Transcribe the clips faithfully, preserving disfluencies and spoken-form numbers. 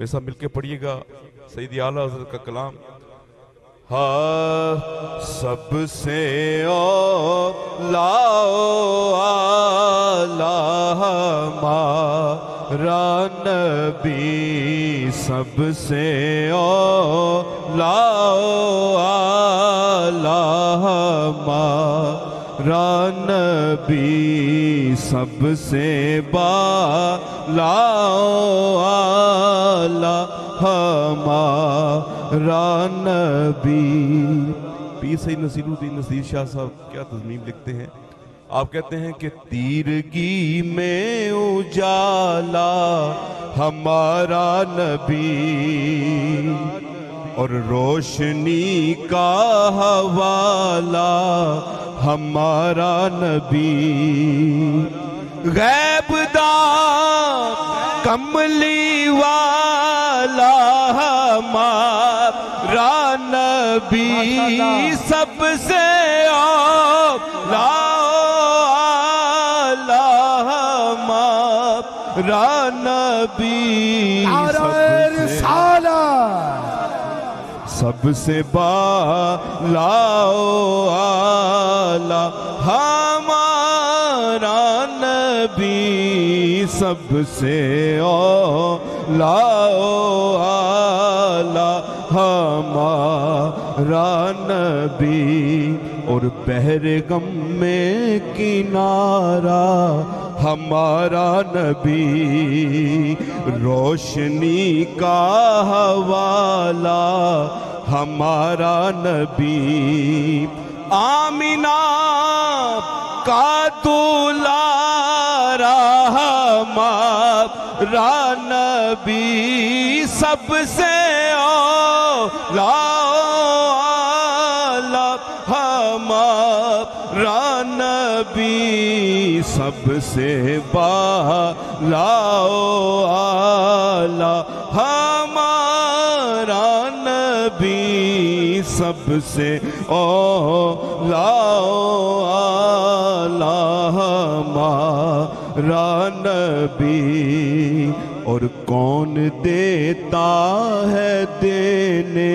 मेरे साथ मिलके पढ़िएगा सईदी आला हज़रत का कलाम। हाँ सबसे औला आला हमारा नबी, सबसे औला आला हमारा नबी, सबसे बाला आला हमारा नबी। पीर सैयद नसीरुद्दीन नसीर शाह साहब क्या तज़मीम लिखते हैं, आप कहते हैं कि तीरगी में उजाला हमारा नबी और रोशनी का हवाला हमारा नबी। गैबदा कमली वाला हमारा नबी, सबसे औला आला हमारा नबी, सबसे बाला आला हमारा नबी, सबसे औला आला हमारा नबी। और बहरे गम में किनारा हमारा नबी, रोशनी का हवाला हमारा नबी। आमिना का दुलारा हमारा नबी, सबसे औला आला हमारा नबी, सबसे बाला आला हमारा नबी, सबसे औला आला हमारा नबी। और कौन देता है देने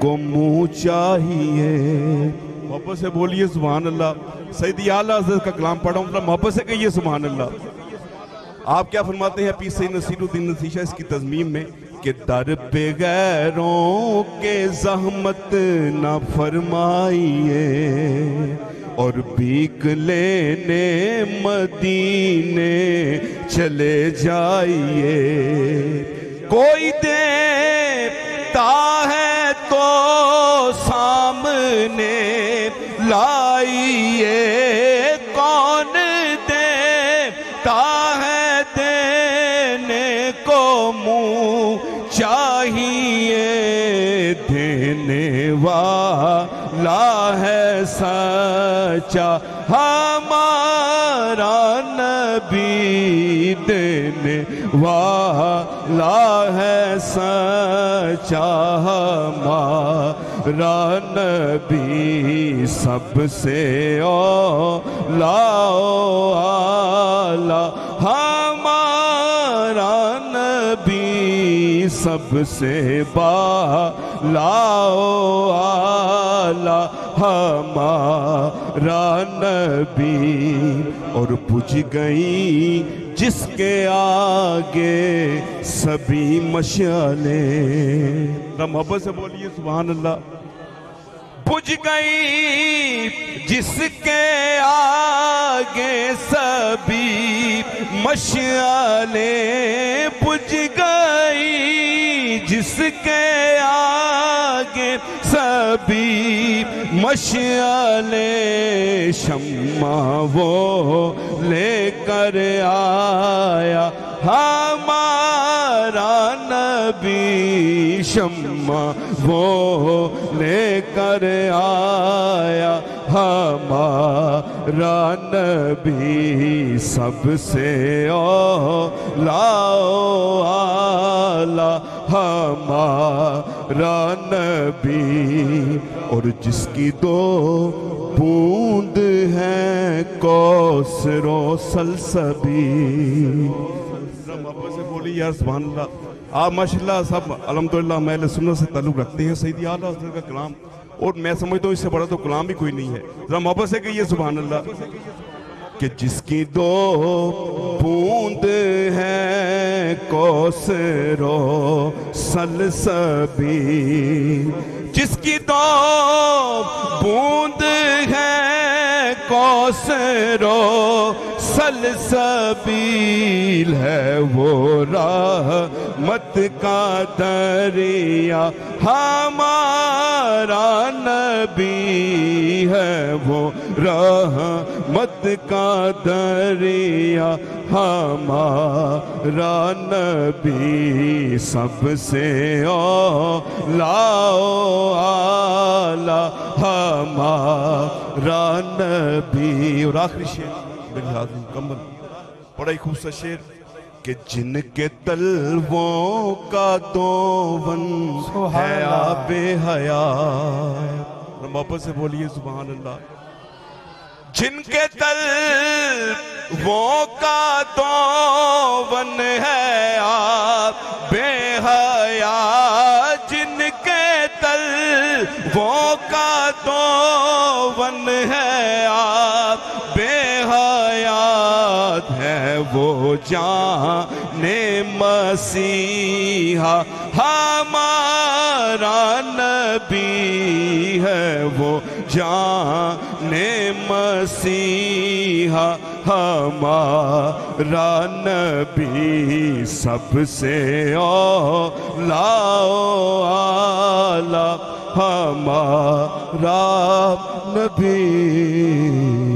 को मुँह चाहिए, मोहब्बत से बोलिए सुभान अल्लाह। सईदी आला हज़रत का कलाम पढ़ा हूँ, मोहब्बत से कहिए सुभान अल्लाह। आप क्या फरमाते हैं पीर सैयद नसीरुद्दीन नसीर शाह इसकी तज़मीम में कि दर पे गैरों के ज़हमत ना फरमाइए और भीख लेने मदीने चले जाइए। कोई देता है तो सामने लाइए, कौन देता है देने को मुँह चाहिए, देने वाला है सच्चा हमारा नबी, देने वाला है सच्चा हमारा नबी, सबसे औला आला हमारा नबी, सबसे बाला आला हमारा नबी। और बुझ गई जिसके आगे सभी मशाले, मोहब्बत से बोलिए सुभान अल्लाह। बुझ गई जिसके आगे सभी मशालें, बुझ गई जिसके आगे सभी मशालें, शम्मा वो लेकर आया हमारा नबी, शम्मा वो लेकर आया हमारा नबी, सबसे औला आला हमारा नबी। और जिसकी दो बूंद है कौसरो सलसबी, मोहब्बत से बोली यार सुभान अल्लाह। आप माशाल्लाह सब अल्हम्दुलिल्लाह महल सुन्नत से ताल्लुक़ रखते हैं। सैयदी आला हज़रत का कलाम और मैं समझता हूँ इससे बड़ा तो कलाम भी कोई नहीं है। ज़रा मोहब्बत से कहिए सुभान अल्लाह। कि जिसकी दो बूंद है कौसरो सलसबील, जिसकी दो बूंद है कौसरो सलसबील है वो रहमत का दरिया हमारा नबी है, वो रहमत का दरिया हमारा नबी। सबसे औलाओ आला हमारा नबी। और आखिरी शेर मुकम्मल, बड़ा ही खूबसूरत शेर। कि जिनके तलवों का दोवन है आबे हयात, हम वापस से बोलिए सुभान अल्लाह। जिनके तलवों का दोवन है आबे हयात, जिनके तलवों का दोवन है आबे है वो जाने मसीहा हमारा नबी है, वो जाने मसीहा हमारा नबी। सबसे औला आला हमारा नबी।